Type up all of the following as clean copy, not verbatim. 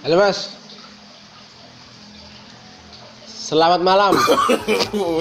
Halo Mas. Selamat malam. No.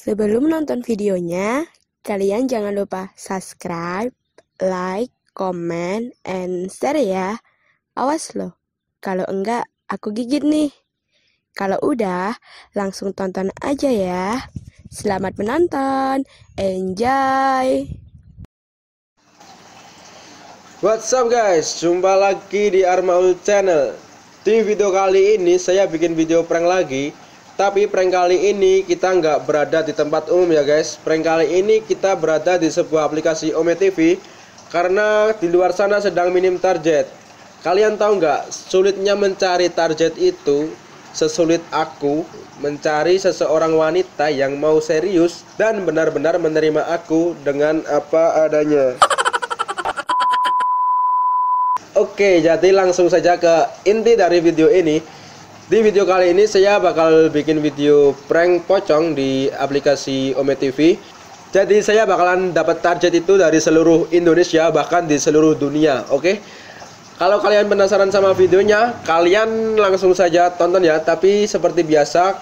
Sebelum nonton videonya, kalian jangan lupa subscribe, like, comment, and share ya. Awas loh, kalau enggak aku gigit nih. Kalau udah, langsung tonton aja ya. Selamat menonton, enjoy. What's up guys, jumpa lagi di Armaul Channel. Di video kali ini saya bikin video prank lagi. Tapi prank kali ini kita nggak berada di tempat umum ya guys. Prank kali ini kita berada di sebuah aplikasi Ome TV. Karena di luar sana sedang minim target. Kalian tahu nggak, sulitnya mencari target itu sesulit aku mencari seseorang wanita yang mau serius dan benar-benar menerima aku dengan apa adanya. Oke, jadi langsung saja ke inti dari video ini. Di video kali ini saya bakal bikin video prank pocong di aplikasi Ome TV. Jadi saya bakalan dapat target itu dari seluruh Indonesia, bahkan di seluruh dunia. Oke? Kalau kalian penasaran sama videonya, kalian langsung saja tonton ya. Tapi seperti biasa,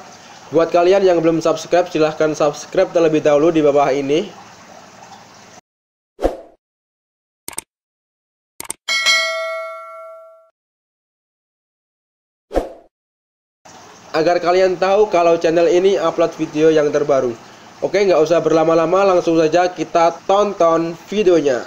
buat kalian yang belum subscribe, silahkan subscribe terlebih dahulu di bawah ini. Agar kalian tahu kalau channel ini upload video yang terbaru. Oke, nggak usah berlama-lama, langsung saja kita tonton videonya.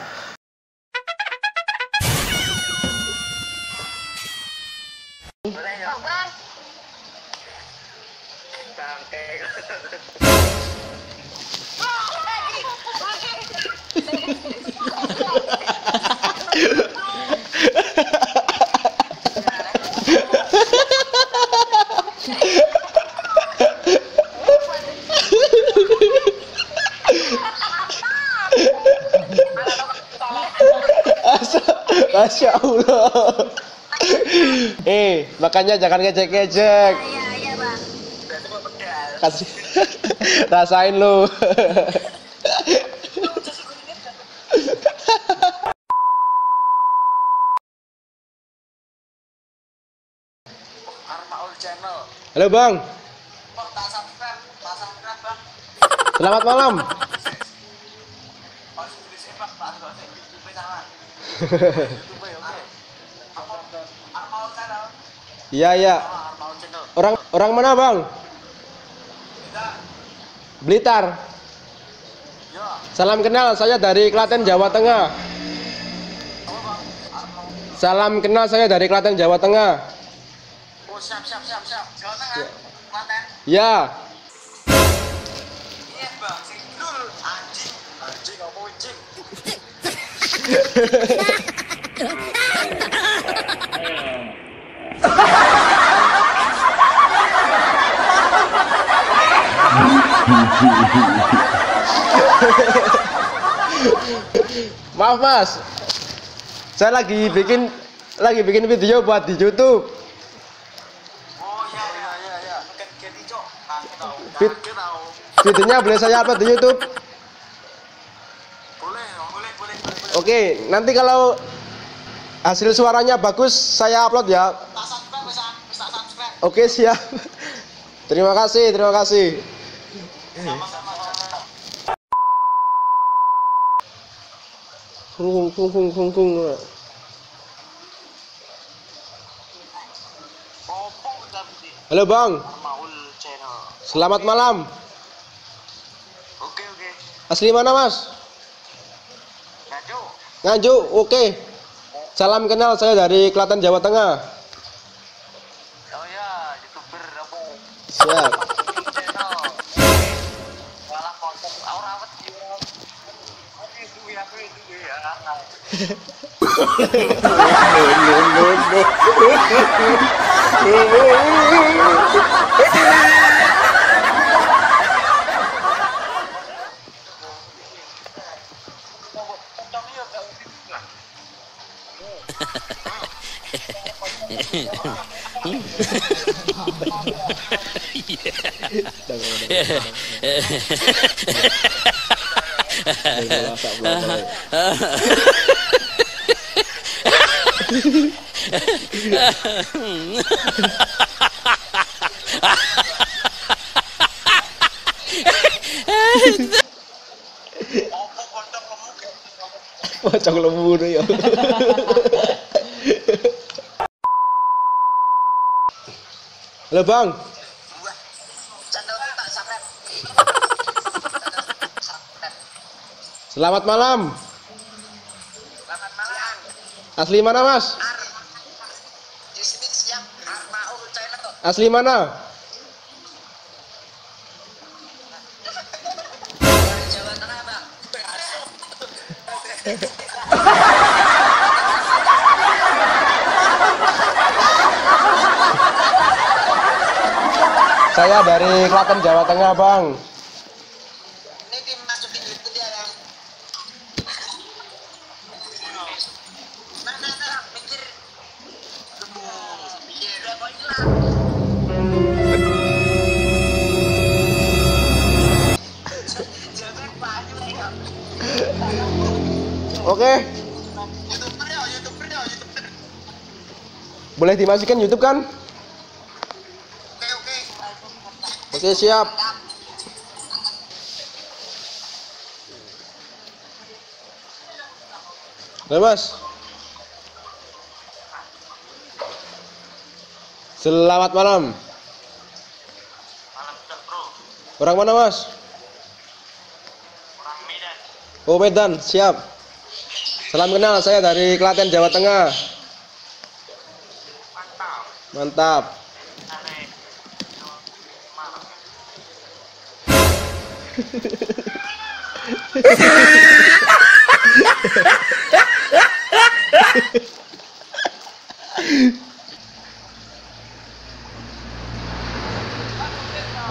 Masya Allah. Makanya jangan ngecek-ngecek. Iya, Bang. Kasih. Rasain lu. Armaul Channel. Halo, Bang. Bang, tak subscribe, Bang. Selamat malam. Iya. Orang mana, Bang? Blitar. Salam kenal, saya dari Klaten, Jawa Tengah. Oh, siap. Jawa Tengah. Klaten. Ya. Iya, Bang. Sing dul anjing. Anjing apa anjing? Maaf Mas, saya lagi bikin video buat di YouTube. Oh ya. Videonya boleh saya upload di YouTube? Oke, nanti kalau hasil suaranya bagus saya upload ya. Oke, siap. Terima kasih. Kung. Halo Bang. Selamat malam. Oke. Asli mana Mas? Nganjuk, oke. Salam kenal, saya dari Klaten, Jawa Tengah. Oh ya, YouTuber apa? Siap. Channel. Walah konten awet. Pocong lembu ya. Halo Bang. Selamat malam. Selamat malam. Asli mana, Mas? Di sini siap Armaul Channel. Asli mana? Jawa Tengah, Bang. Saya dari Klaten, Jawa Tengah, Bang. Oke. YouTuber. Boleh dimasukin YouTube kan? Oke. Oke, siap. Mas. Selamat malam. Malam, Bro. Orang mana, Mas? Orang Medan. Oh, Medan, siap. Salam kenal, saya dari Klaten, Jawa Tengah. Mantap.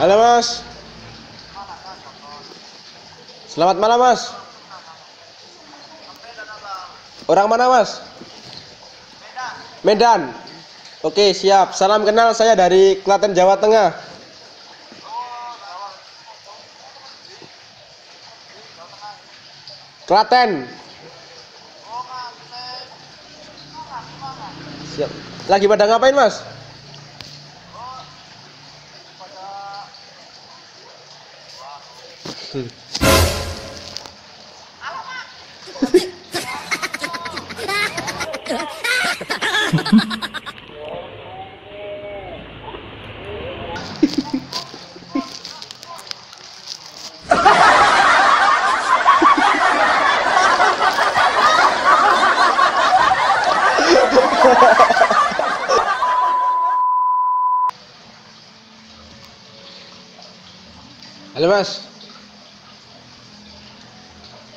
Halo Mas. Selamat malam Mas. Orang mana Mas? Medan. Oke, siap. Salam kenal, saya dari Klaten, Jawa Tengah. Klaten. Siap. Lagi pada ngapain Mas? Halo Mas.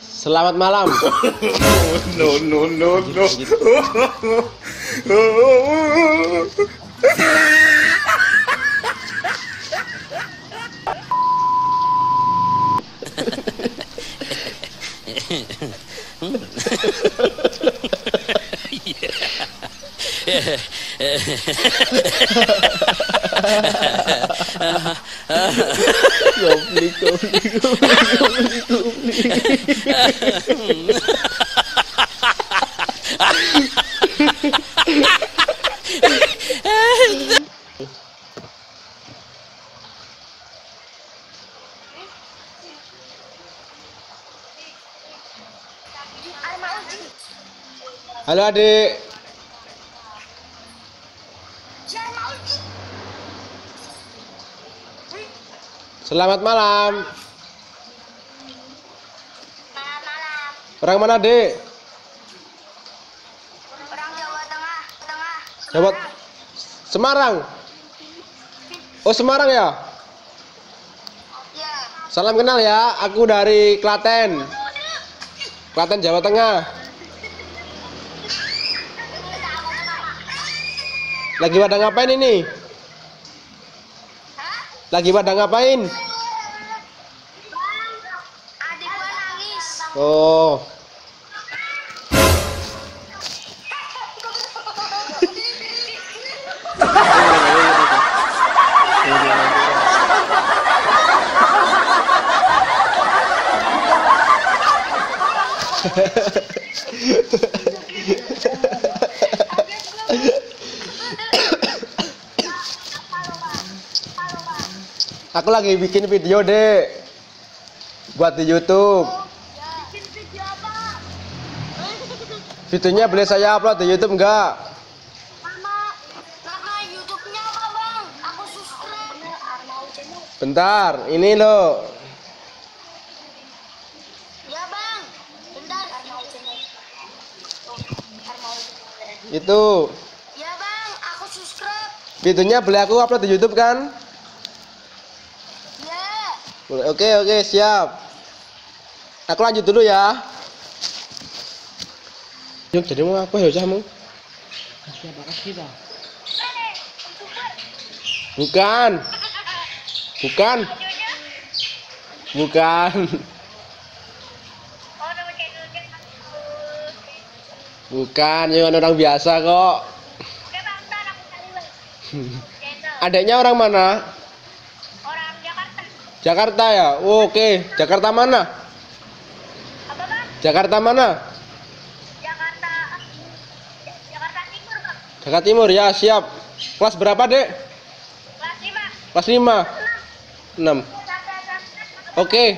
Selamat malam. No. Halo adik. Selamat malam. Orang mana, Dek? Orang Jawa Tengah. Jawa Semarang. Oh, Semarang ya? Salam kenal ya, aku dari Klaten. Klaten, Jawa Tengah. Lagi pada ngapain ini? Lagi pada ngapain? Adik gua nangis. Oh. Aku lagi bikin video, Dek. Buat di YouTube. Bikin video apa? Videonya boleh saya upload di YouTube enggak? Nama YouTube-nya apa, Bang? Aku subscribe. Armaul Channel. Bentar, ini loh. Itu. Ya Bang, aku subscribe. Videonya boleh aku upload di YouTube kan? Ya. Oke, siap. Aku lanjut dulu ya. Yuk, jadi mau apa ya kamu? Siapa kasih kita? Bukan. Bukan. Bukan. Bukan, cuma orang biasa kok. Adiknya orang mana? Orang Jakarta. Jakarta ya? Oh, oke, okay. Jakarta mana? Apa, Bang? Jakarta mana? Jakarta Timur, Bang. Jakarta Timur, ya siap. Kelas berapa, Dek? Kelas 5. Kelas 5? 6. Oke. Okay.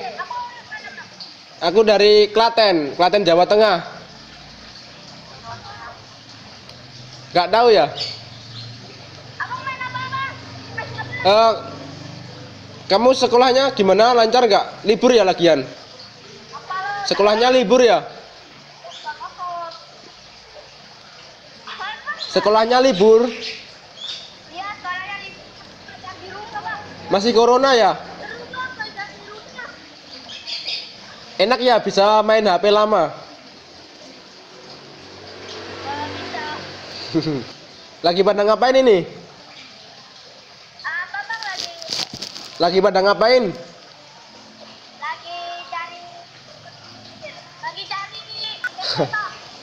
Aku dari Klaten, Klaten Jawa Tengah. Gak tahu ya? Abang main apa, Bang? Kamu sekolahnya gimana? Lancar gak? Libur ya lagian? Sekolahnya libur ya? Sekolahnya libur? Iya, sekolahnya libur. Masih corona ya? Enak ya bisa main HP lama? Lagi pada ngapain ini? Apa, Bang, lagi? Lagi pada ngapain? Lagi cari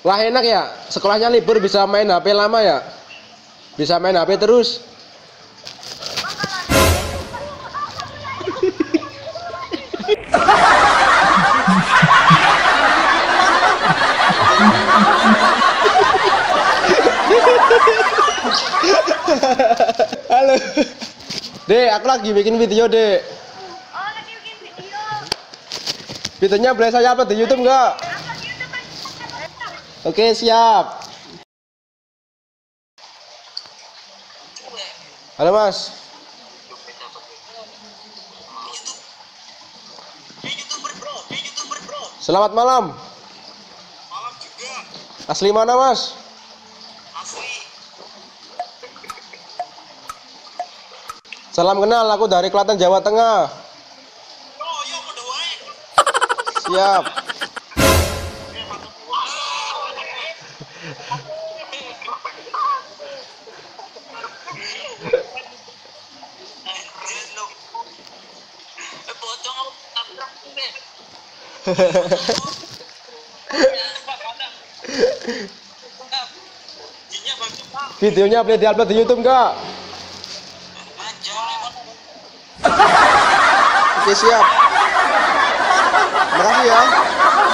Wah, enak ya? Sekolahnya libur bisa main HP lama ya? Bisa main HP terus? Halo, Dek, aku lagi bikin video, Dek. Oh, lagi bikin video. Videonya boleh saya upload di YouTube nggak? Oke, siap. Halo, Mas. Selamat malam. Malam juga. Asli mana, Mas? Salam kenal, aku dari Klaten, Jawa Tengah. Siap. Videonya boleh diupload di YouTube enggak? Oke, siap. Makasih ya.